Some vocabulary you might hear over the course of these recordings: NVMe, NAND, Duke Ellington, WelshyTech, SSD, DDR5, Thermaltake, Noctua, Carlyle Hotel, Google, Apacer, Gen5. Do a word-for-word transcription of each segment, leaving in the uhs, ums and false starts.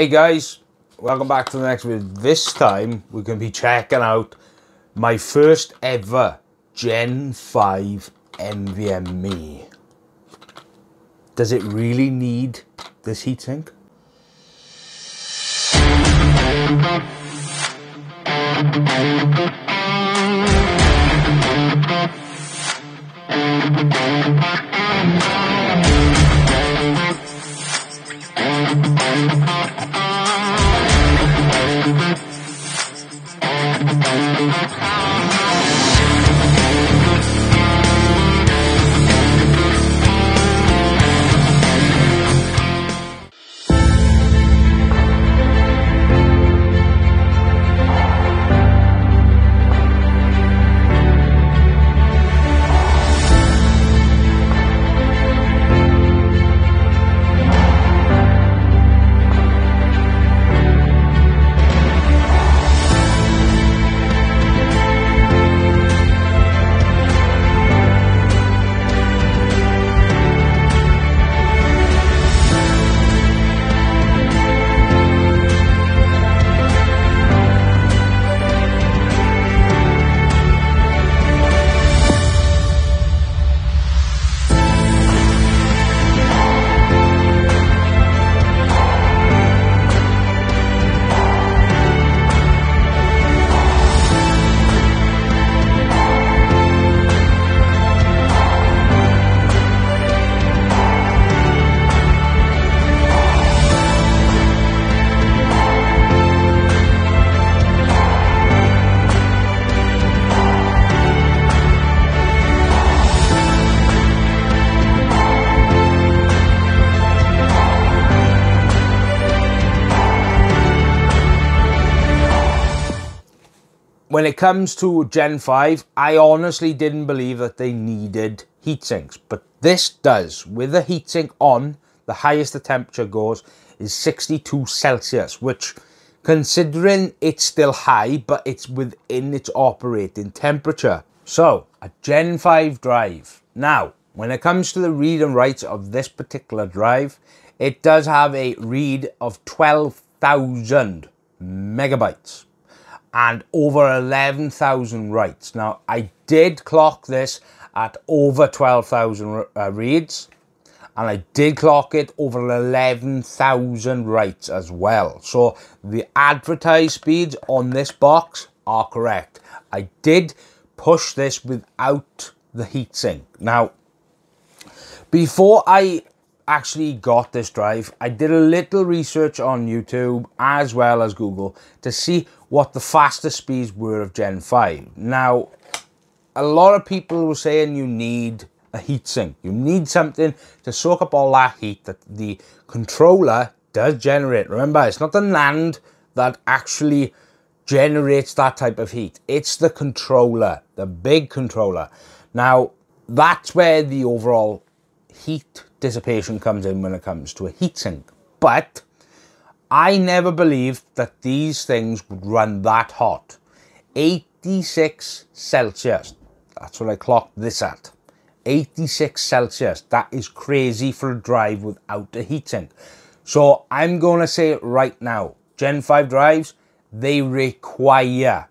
Hey guys, welcome back to the next video. This time we're going to be checking out my first ever Gen five N V M E. Does it really need this heatsink? When it comes to Gen five, I honestly didn't believe that they needed heatsinks, but this does. With the heatsink on, the highest the temperature goes is sixty-two Celsius, which, considering it's still high, but it's within its operating temperature. So, a Gen five drive. Now, when it comes to the read and writes of this particular drive, it does have a read of twelve thousand megabytes. And over eleven thousand writes. Now, I did clock this at over twelve thousand uh, reads, and I did clock it over eleven thousand writes as well. So the advertised speeds on this box are correct. I did push this without the heatsink. Now, before I actually got this drive, I did a little research on YouTube as well as Google to see what the fastest speeds were of Gen five. Now, a lot of people were saying you need a heatsink. You need something to soak up all that heat that the controller does generate. Remember, it's not the NAND that actually generates that type of heat. It's the controller, the big controller. Now, that's where the overall heat dissipation comes in when it comes to a heatsink. But I never believed that these things would run that hot. eighty-six Celsius. That's what I clocked this at. eighty-six Celsius. That is crazy for a drive without a heatsink. So I'm going to say it right now. Gen five drives, they require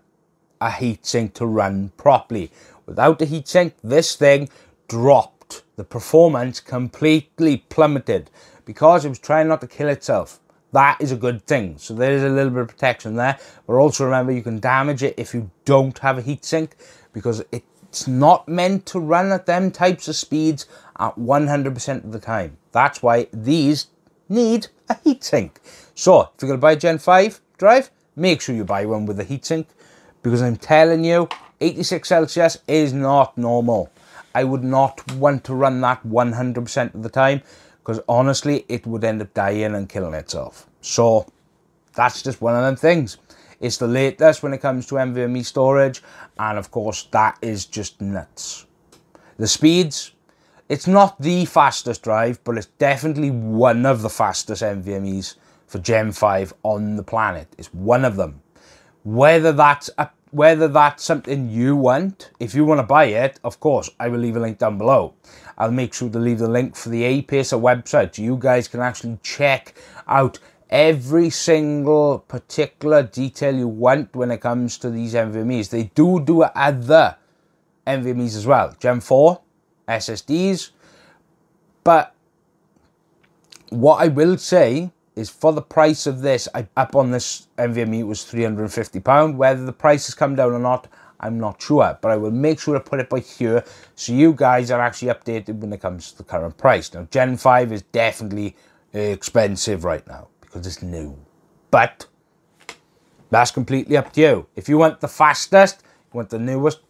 a heatsink to run properly. Without the heatsink, this thing dropped. The performance completely plummeted because it was trying not to kill itself. That is a good thing. So there is a little bit of protection there. But also remember, you can damage it if you don't have a heatsink, because it's not meant to run at them types of speeds at one hundred percent of the time. That's why these need a heatsink. So if you're going to buy a Gen five drive, make sure you buy one with a heatsink, because I'm telling you, eighty-six Celsius is not normal. I would not want to run that one hundred percent of the time, because honestly, it would end up dying and killing itself. So that's just one of them things. It's the latest when it comes to N V M E storage, and of course, that is just nuts. The speeds, it's not the fastest drive, but it's definitely one of the fastest N V M Es for Gen five on the planet. It's one of them. Whether that's up Whether that's something you want, if you want to buy it, of course, I will leave a link down below. I'll make sure to leave the link for the Apacer website, so you guys can actually check out every single particular detail you want when it comes to these NVMe's. They do do other NVMe's as well, Gen four, S S Ds, but what I will say is for the price of this, I, up on this NVMe it was three hundred and fifty pounds. Whether the price has come down or not, I'm not sure, but I will make sure to put it by here so you guys are actually updated when it comes to the current price. Now, Gen five is definitely expensive right now because it's new, but that's completely up to you. If you want the fastest, you want the newest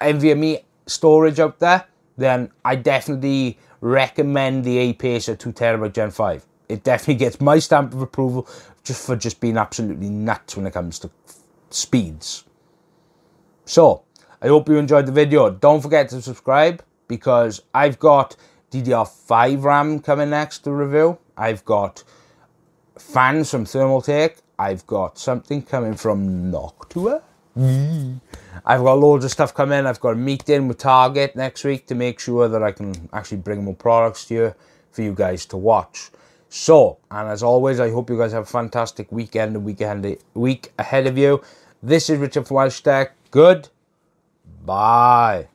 NVMe storage out there, then I definitely recommend the Apacer two terabyte Gen five. It definitely gets my stamp of approval just for just being absolutely nuts when it comes to speeds. So, I hope you enjoyed the video. Don't forget to subscribe because I've got D D R five RAM coming next to review. I've got fans from Thermaltake. I've got something coming from Noctua. Mm. I've got loads of stuff coming. I've got a meeting with Target next week to make sure that I can actually bring more products to you for you guys to watch. So, and as always, I hope you guys have a fantastic weekend and weekend week ahead of you. This is Richard from WelshyTech. Good. Bye.